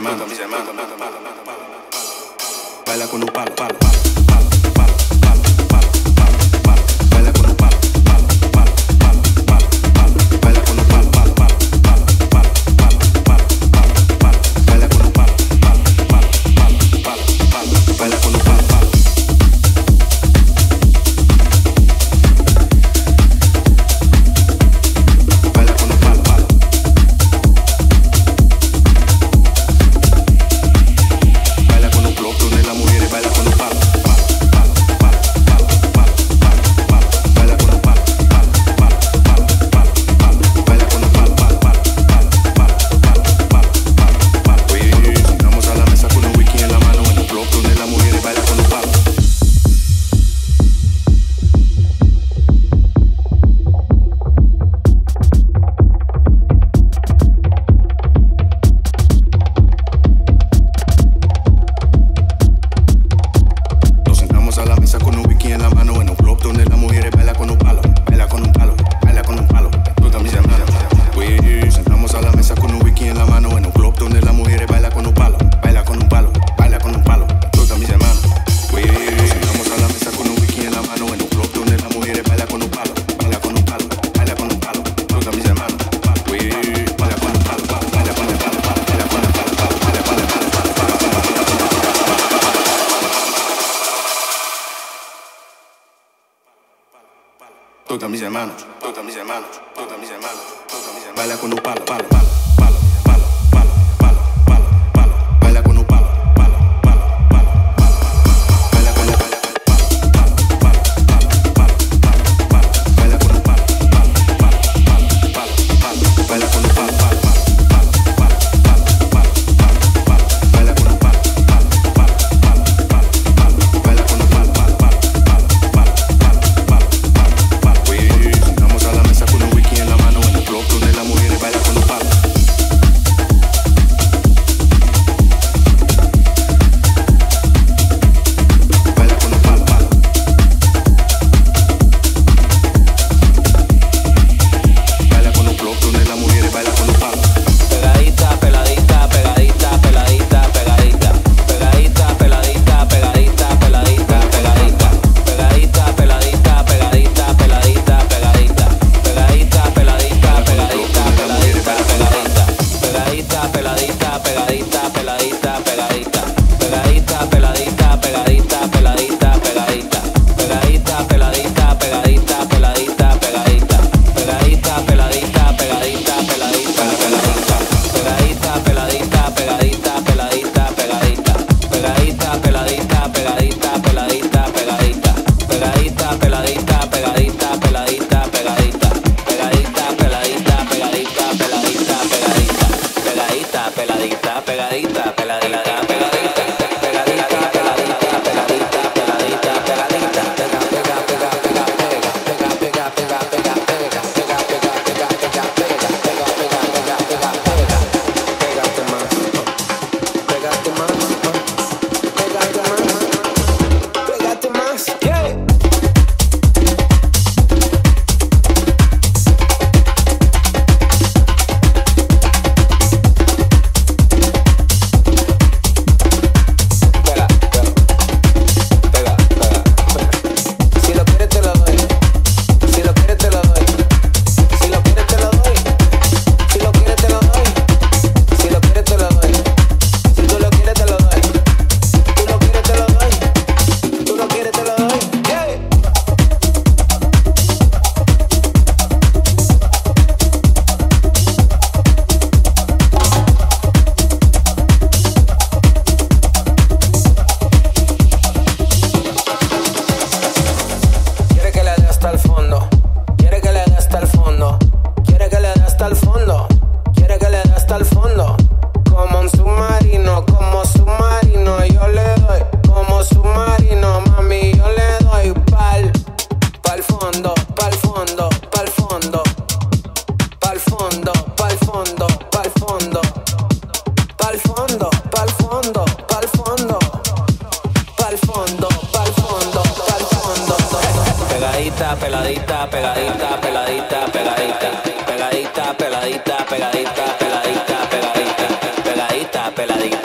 mis hermanos. Baila con un palo. Todos mis hermanos, baila con un palo, baila con un palo, baila con un palo, baila con un palo. Peladita.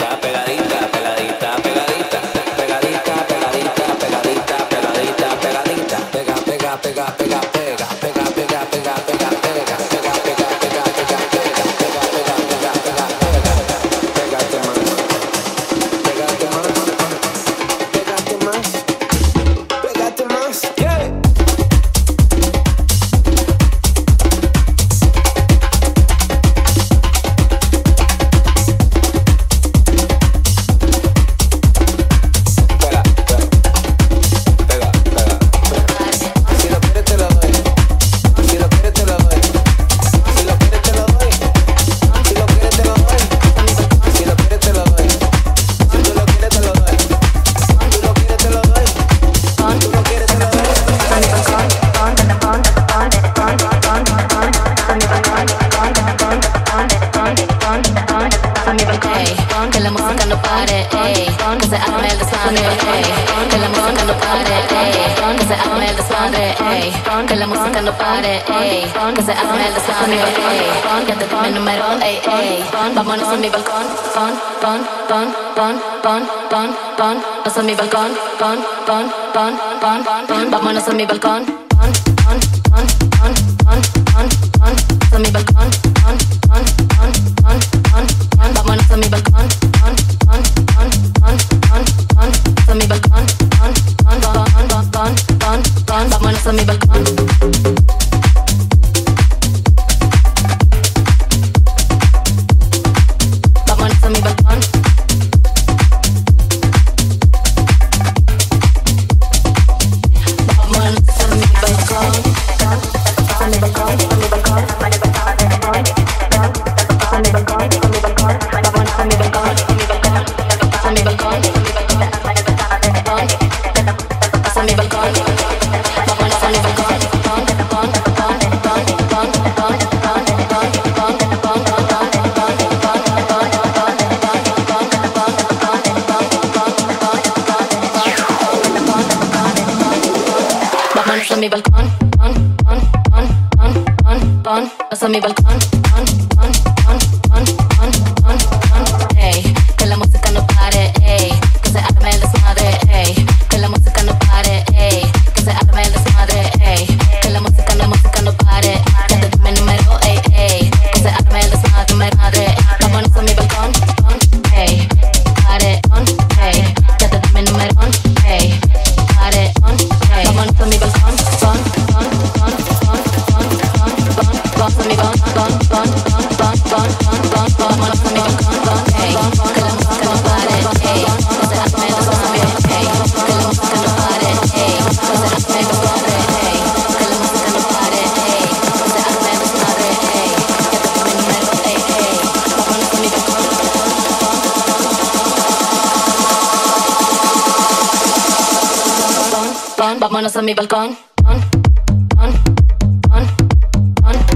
Vámonos a mi balcón,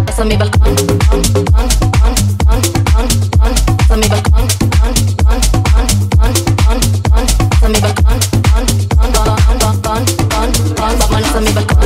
es a mi balcón, es a mi balcón, es a mi balcón, vámonos a mi balcón.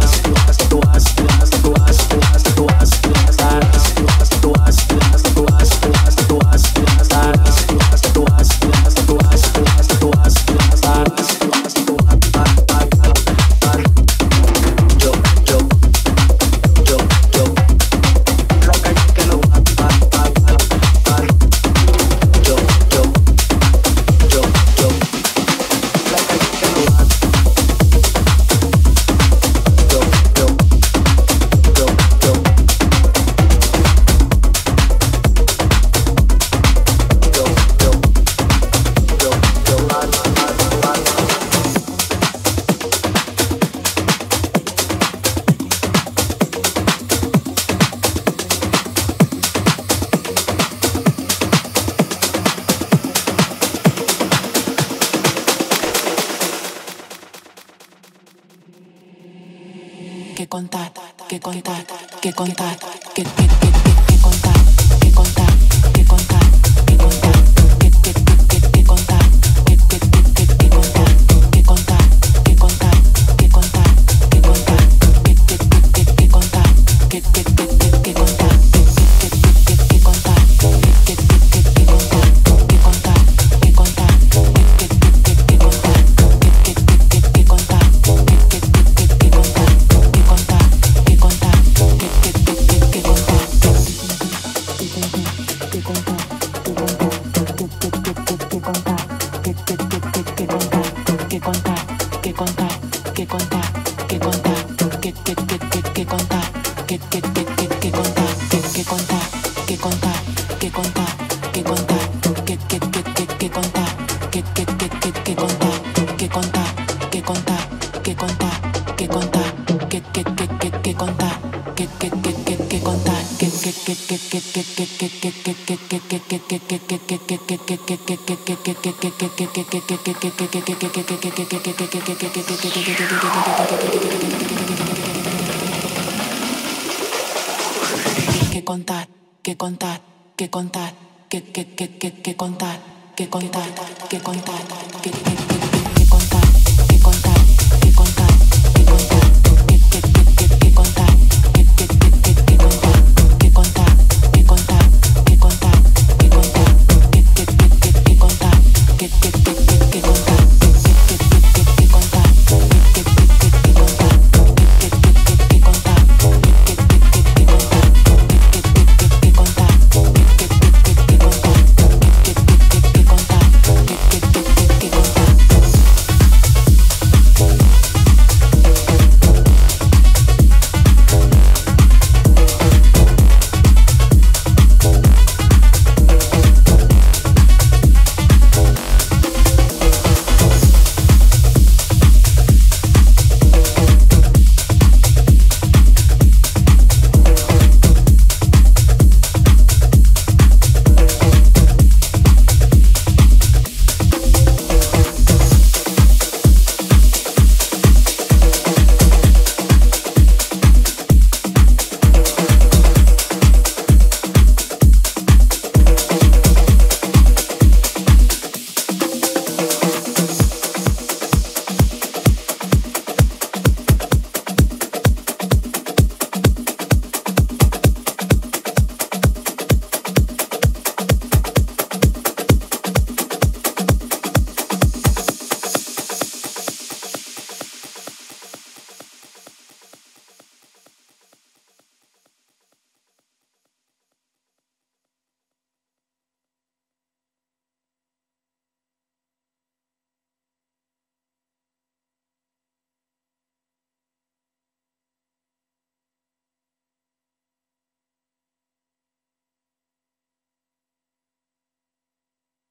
Que contar.